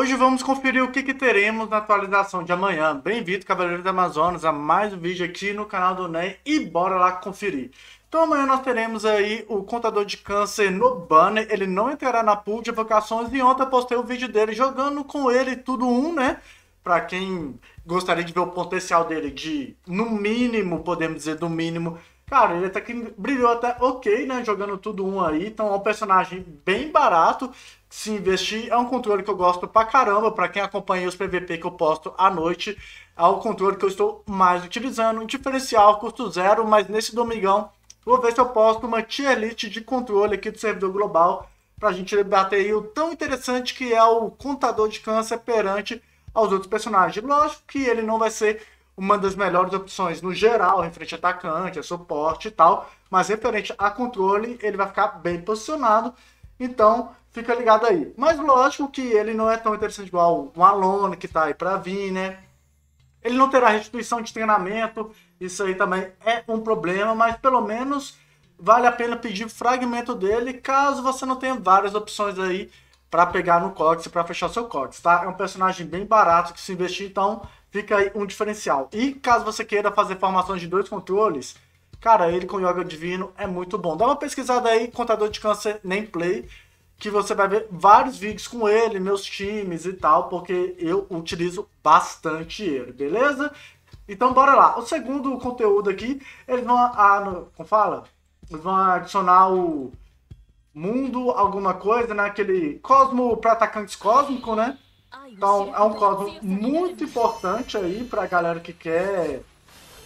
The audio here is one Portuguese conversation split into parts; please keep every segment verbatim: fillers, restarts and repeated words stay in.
Hoje vamos conferir o que, que teremos na atualização de amanhã. Bem-vindo, Cavaleiros do Amazonas, a mais um vídeo aqui no canal do N E M e bora lá conferir. Então amanhã nós teremos aí o Contador de Câncer no banner, ele não entrará na pool de evocações e ontem eu postei o vídeo dele jogando com ele, tudo um, né? Para quem gostaria de ver o potencial dele de, no mínimo, podemos dizer, no mínimo, cara, ele até que brilhou até ok, né? Jogando tudo um aí. Então é um personagem bem barato de se investir. É um controle que eu gosto pra caramba. Pra quem acompanha os P V P que eu posto à noite, é o controle que eu estou mais utilizando. Diferencial, custo zero. Mas nesse domingão, vou ver se eu posto uma tier list de controle aqui do servidor global. Pra gente debater aí o tão interessante que é o Contador de Câncer perante aos outros personagens. Lógico que ele não vai ser uma das melhores opções no geral, referente a atacante, a suporte e tal, mas referente a controle, ele vai ficar bem posicionado, então fica ligado aí. Mas lógico que ele não é tão interessante igual o Alone, que tá aí pra vir, né? Ele não terá restituição de treinamento, isso aí também é um problema, mas pelo menos vale a pena pedir fragmento dele, caso você não tenha várias opções aí para pegar no códex e para fechar seu códex, tá? É um personagem bem barato que se investir, então fica aí um diferencial. E caso você queira fazer formações de dois controles, cara, ele com Yoga Divino é muito bom. Dá uma pesquisada aí, Contador de Câncer LDPlay, que você vai ver vários vídeos com ele, meus times e tal, porque eu utilizo bastante ele, beleza? Então bora lá. O segundo conteúdo aqui, eles vão, a, no, como fala? Eles vão adicionar o mundo, alguma coisa, né? Aquele cosmo para atacantes cósmico, né? Então é um cosmo muito importante aí para a galera que quer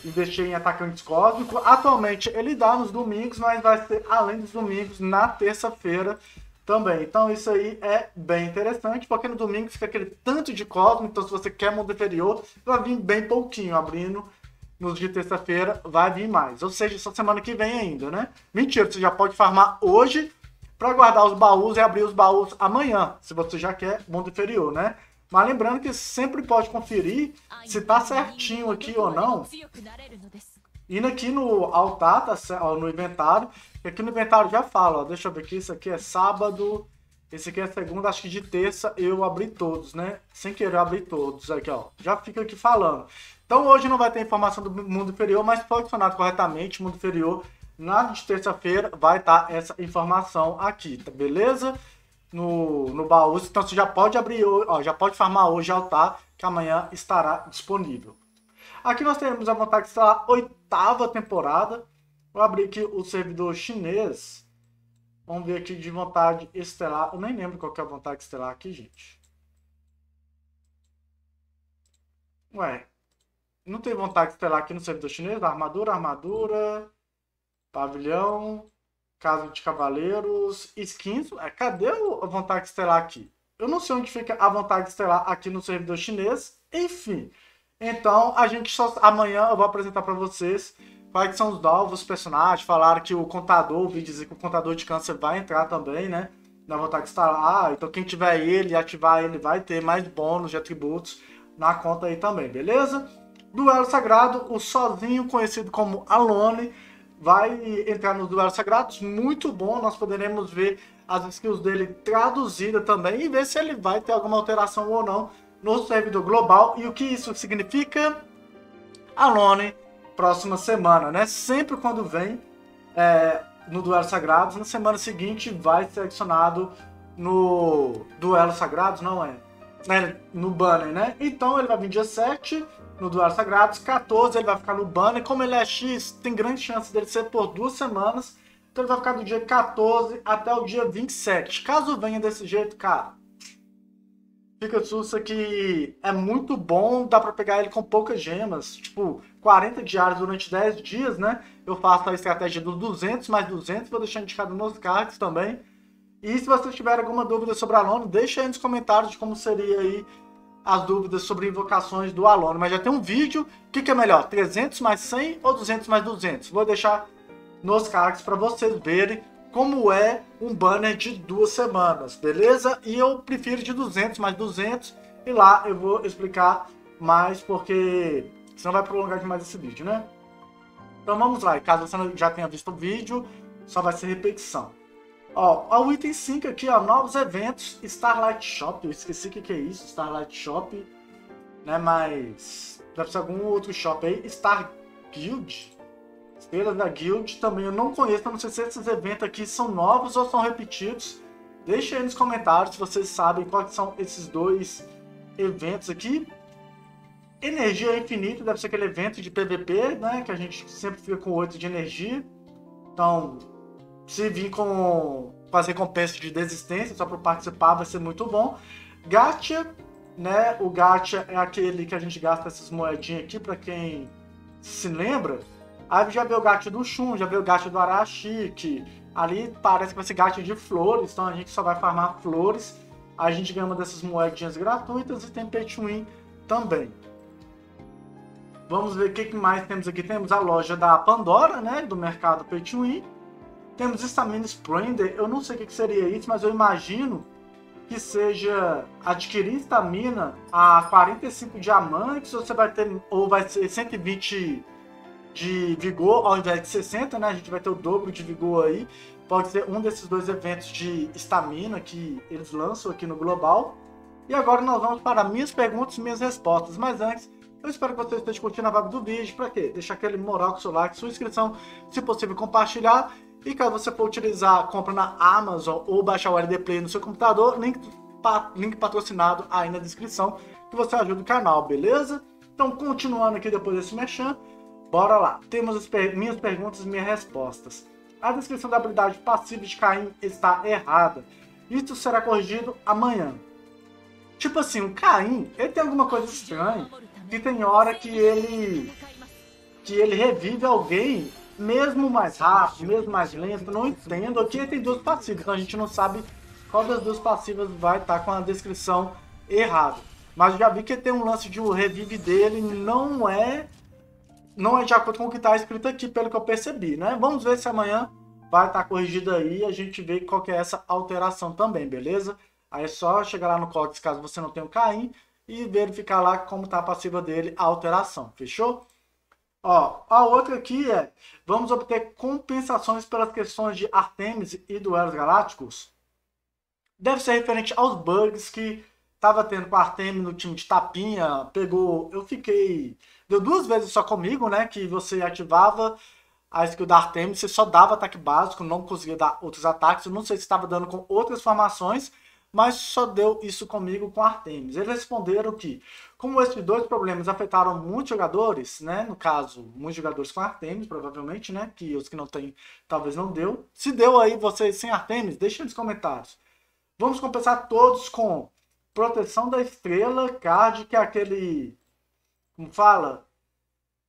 investir em atacantes cósmicos. Atualmente ele dá nos domingos, mas vai ser além dos domingos na terça-feira também. Então isso aí é bem interessante, porque no domingo fica aquele tanto de cosmo, então se você quer mundo inferior, vai vir bem pouquinho abrindo. Nos dias de terça-feira vai vir mais, ou seja, só semana que vem ainda, né? Mentira, você já pode farmar hoje para guardar os baús e abrir os baús amanhã, se você já quer mundo inferior, né? Mas lembrando que sempre pode conferir se tá certinho aqui ou não. Indo aqui no altar, tá, ó, no inventário, aqui no inventário já fala, ó, deixa eu ver aqui, isso aqui é sábado, esse aqui é segunda, acho que de terça eu abri todos, né? Sem querer abrir todos, aqui ó, já fica aqui falando. Então hoje não vai ter informação do mundo inferior, mas foi adicionado corretamente, mundo inferior, na de terça-feira vai estar essa informação aqui, tá, beleza? No, no baú, então você já pode abrir, ó, já pode farmar hoje altar, que amanhã estará disponível. Aqui nós teremos a vontade de estar a oitava temporada. Vou abrir aqui o servidor chinês. Vamos ver aqui de vontade estelar. Eu nem lembro qual que é a vontade estelar aqui, gente. Ué, não tem vontade estelar aqui no servidor chinês? Armadura, armadura, pavilhão, casa de cavaleiros, skins. Cadê a vontade estelar aqui? Eu não sei onde fica a vontade estelar aqui no servidor chinês. Enfim, então a gente só amanhã eu vou apresentar para vocês quais são os novos personagens. Falaram que o contador, ouvi dizer que o Contador de Câncer vai entrar também, né? Na vontade estelar. Ah, então quem tiver ele e ativar ele vai ter mais bônus de atributos na conta aí também, beleza? Duelo Sagrado, o sozinho conhecido como Alone, vai entrar nos Duelos Sagrados, muito bom, nós poderemos ver as skills dele traduzidas também e ver se ele vai ter alguma alteração ou não no servidor global. E o que isso significa? Alone, próxima semana, né? Sempre quando vem é, no Duelos Sagrados, na semana seguinte vai ser adicionado no Duelos Sagrados, não é? É no banner, né? Então ele vai vir dia sete... no Duelos Sagrados, quatorze ele vai ficar no banner, como ele é X, tem grande chance dele ser por duas semanas, então ele vai ficar do dia quatorze até o dia vinte e sete, caso venha desse jeito, cara, fica sussa que é muito bom, dá pra pegar ele com poucas gemas, tipo, quarenta diários durante dez dias, né, eu faço a estratégia dos duzentos mais duzentos, vou deixar indicado nos cards também, e se vocês tiverem alguma dúvida sobre a Alone, deixa aí nos comentários de como seria aí as dúvidas sobre invocações do Alone, mas já tem um vídeo, o que, que é melhor, trezentos mais cem ou duzentos mais duzentos? Vou deixar nos cards para vocês verem como é um banner de duas semanas, beleza? E eu prefiro de duzentos mais duzentos, e lá eu vou explicar mais, porque senão vai prolongar demais esse vídeo, né? Então vamos lá, e caso você já tenha visto o vídeo, só vai ser repetição. Ó, ó, o item cinco aqui, ó, novos eventos, Starlight Shop, eu esqueci o que, que é isso, Starlight Shop, né, mas deve ser algum outro shop aí, Star Guild, Estrela da Guild, também eu não conheço, não sei se esses eventos aqui são novos ou são repetidos, deixa aí nos comentários se vocês sabem quais são esses dois eventos aqui. Energia infinita, deve ser aquele evento de P V P, né, que a gente sempre fica com oito de energia, então... Se vir com, com as recompensas de desistência, só para participar, vai ser muito bom. Gacha, né? O gacha é aquele que a gente gasta essas moedinhas aqui, para quem se lembra. Aí já veio o gacha do Shun, já veio o gacha do Arashiki. Ali parece que vai ser gacha de flores, então a gente só vai farmar flores. A gente ganha uma dessas moedinhas gratuitas e tem Petwin também. Vamos ver o que mais temos aqui. Temos a loja da Pandora, né? Do mercado Petwin. Temos Stamina Splendor, eu não sei o que seria isso, mas eu imagino que seja adquirir estamina a quarenta e cinco diamantes, ou você vai ter, ou vai ser cento e vinte de vigor ao invés de sessenta, né? A gente vai ter o dobro de vigor aí. Pode ser um desses dois eventos de estamina que eles lançam aqui no global. E agora nós vamos para minhas perguntas e minhas respostas, mas antes... eu espero que vocês estejam curtindo a vibe do vídeo. Para quê? Deixar aquele moral com seu like, sua inscrição, se possível compartilhar. E caso você for utilizar a compra na Amazon ou baixar o L D Play no seu computador, link, link patrocinado aí na descrição, que você ajuda o canal, beleza? Então, continuando aqui depois desse merchan, bora lá. Temos as per minhas perguntas e minhas respostas. A descrição da habilidade passiva de Caim está errada. Isso será corrigido amanhã. Tipo assim, o Caim, ele tem alguma coisa estranha, que tem hora que ele, que ele revive alguém, mesmo mais rápido, mesmo mais lento, não entendo. Aqui ele tem duas passivas, então a gente não sabe qual das duas passivas vai estar com a descrição errada. Mas eu já vi que tem um lance de o revive dele, não é, não é de acordo com o que está escrito aqui, pelo que eu percebi, né? Vamos ver se amanhã vai estar corrigido aí e a gente vê qual que é essa alteração também, beleza? Aí é só chegar lá no código, caso você não tenha o Caim, e verificar lá como está a passiva dele, a alteração, fechou? Ó, a outra aqui é, vamos obter compensações pelas questões de Artemis e Duelos Galácticos? Deve ser referente aos bugs que estava tendo com a Artemis no time de tapinha, pegou, eu fiquei, deu duas vezes só comigo, né, que você ativava a skill da Artemis, você só dava ataque básico, não conseguia dar outros ataques, eu não sei se estava dando com outras formações, mas só deu isso comigo com Artemis. Eles responderam que, como esses dois problemas afetaram muitos jogadores, né, no caso, muitos jogadores com Artemis, provavelmente, né, que os que não têm, talvez não deu. Se deu aí vocês sem Artemis, deixa nos comentários. Vamos compensar todos com proteção da estrela, card, que é aquele, como fala,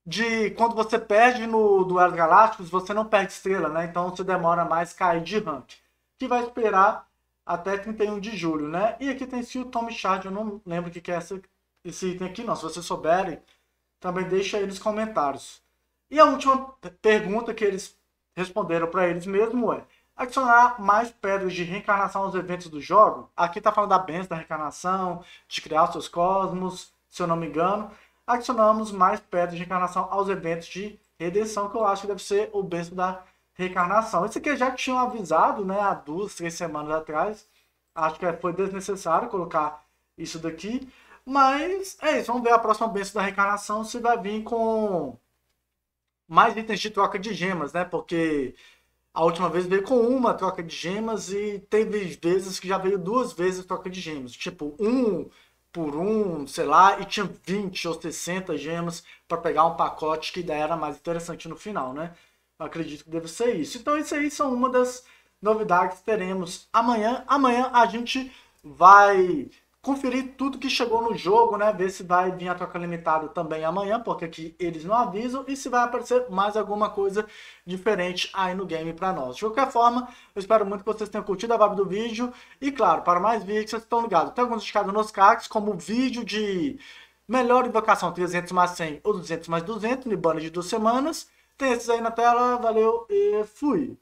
de quando você perde no Duelos Galácticos, você não perde estrela, né, então você demora mais cair de rank, que vai esperar até trinta e um de julho, né? E aqui tem Seal Tommy Shard, eu não lembro o que é essa, esse item aqui, não. Se vocês souberem, também deixa aí nos comentários. E a última pergunta que eles responderam para eles mesmo é: adicionar mais pedras de reencarnação aos eventos do jogo? Aqui tá falando da benção da reencarnação, de criar os seus cosmos, se eu não me engano. Adicionamos mais pedras de reencarnação aos eventos de redenção, que eu acho que deve ser o benção da reencarnação. Isso aqui já tinham avisado, né, há duas, três semanas atrás. Acho que foi desnecessário colocar isso daqui. Mas é isso, vamos ver a próxima benção da reencarnação se vai vir com mais itens de troca de gemas, né? Porque a última vez veio com uma troca de gemas e teve vezes que já veio duas vezes troca de gemas. Tipo, um por um, sei lá, e tinha vinte ou sessenta gemas para pegar um pacote que daí era mais interessante no final, né? Acredito que deve ser isso. Então, isso aí são uma das novidades que teremos amanhã. Amanhã a gente vai conferir tudo que chegou no jogo, né? Ver se vai vir a troca limitada também amanhã, porque aqui eles não avisam. E se vai aparecer mais alguma coisa diferente aí no game para nós. De qualquer forma, eu espero muito que vocês tenham curtido a vibe do vídeo. E claro, para mais vídeos, vocês estão ligados. Tem alguns indicados nos cards, como vídeo de melhor invocação trezentos mais cem ou duzentos mais duzentos, no banner de duas semanas. Tem esses aí na tela, valeu e fui!